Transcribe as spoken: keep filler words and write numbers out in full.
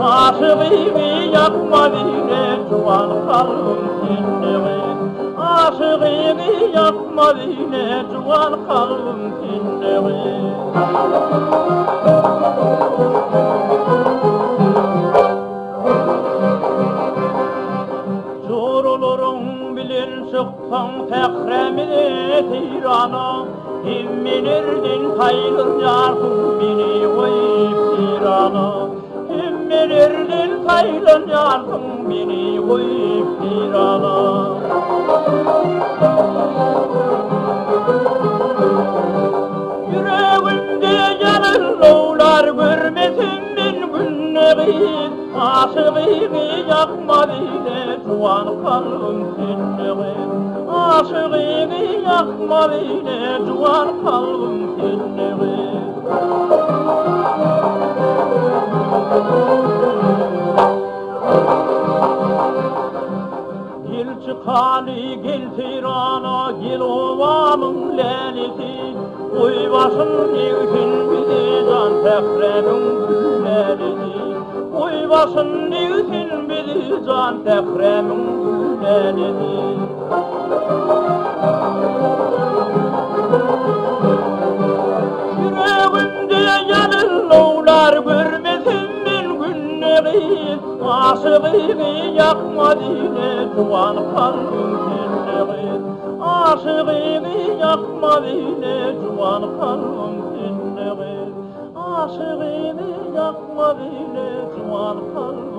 Aşığını yakma bile, cuan kalbim.